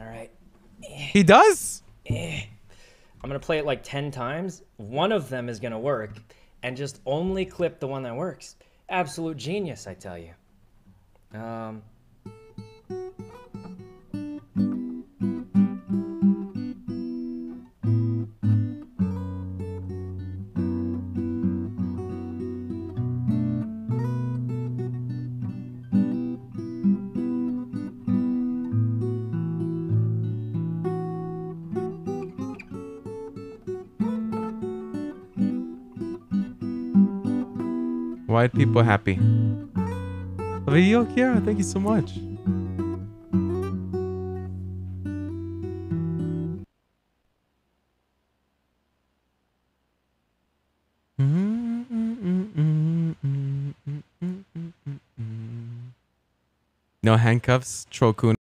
All right. He does? I'm going to play it like 10 times. One of them is going to work, and just only clip the one that works. Absolute genius, I tell you. Why are people happy? Rio Kiera, thank you so much. No handcuffs, Trokun.